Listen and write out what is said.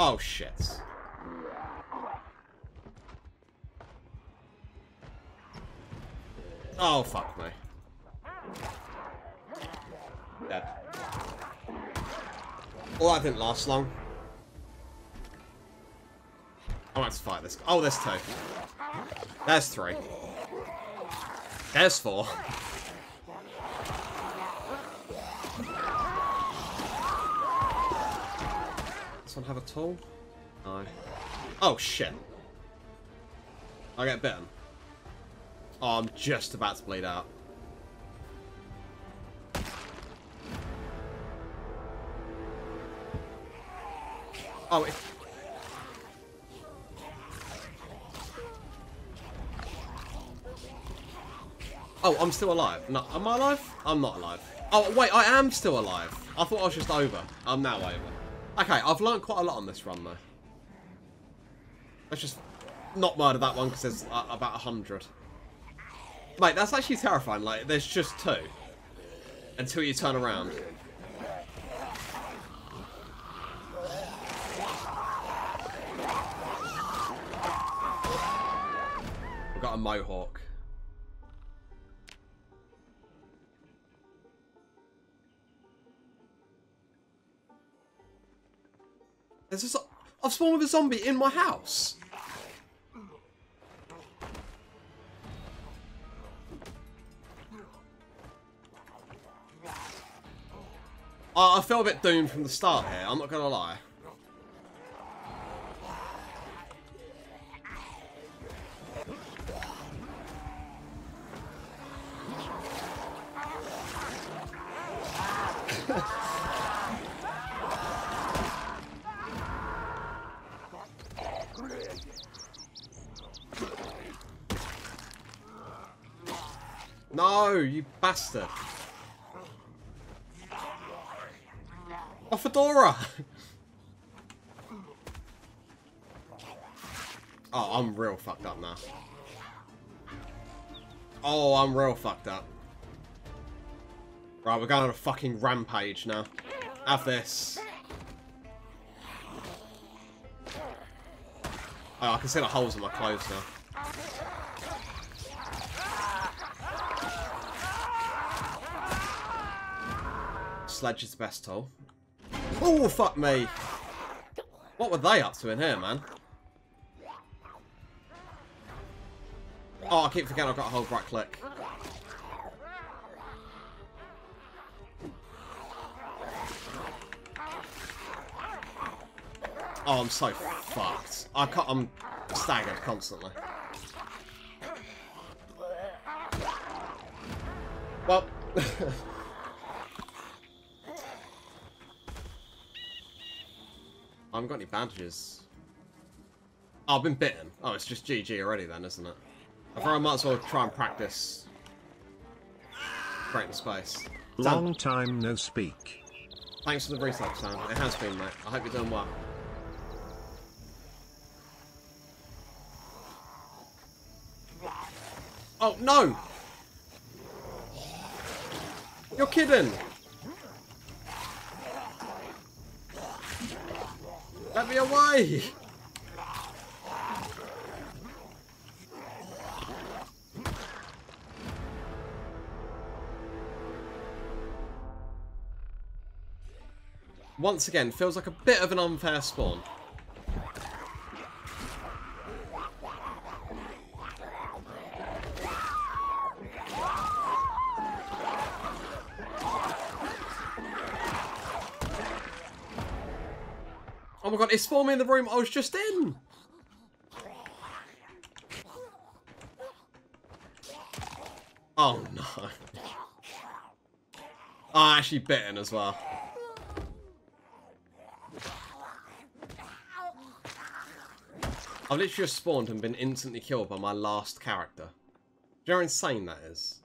Oh, shit. Oh, fuck me. Dead. Well, that didn't last long. I want to fight this guy. Oh, there's two. There's three. There's four. Does one have a tool? No. Oh, shit. I get bitten. Oh, I'm just about to bleed out. Oh, it... Oh, I'm still alive. No, am I alive? I'm not alive. Oh, wait, I am still alive. I thought I was just over. I'm now over. Okay, I've learned quite a lot on this run, though. Let's just not murder that one, because there's about 100. Mate, that's actually terrifying. Like, there's just two. Until you turn around. I've got a mohawk. There's a... I've spawned with a zombie in my house. I feel a bit doomed from the start here, I'm not gonna lie. No, you bastard. A fedora! Oh, I'm real fucked up now. Oh, I'm real fucked up. Right, we're going on a fucking rampage now. Have this. Oh, I can see the holes in my clothes now. Sledge is the best tool. Oh, fuck me. What were they up to in here, man? Oh, I keep forgetting I've got to hold right click. Oh, I'm so fucked. I can't, I'm staggered constantly. Well... I haven't got any bandages. Oh, I've been bitten. Oh, it's just GG already then, isn't it? I thought I might as well try and practice. Breaking space. Long time no speak. Thanks for the reset, Sam. It has been, mate. I hope you're doing well. Oh, no! You're kidding! Let me away! Once again, feels like a bit of an unfair spawn. Oh my god, it spawned me in the room I was just in! Oh no. Oh, I actually bitten as well. I've literally just spawned and been instantly killed by my last character. Do you know how insane that is?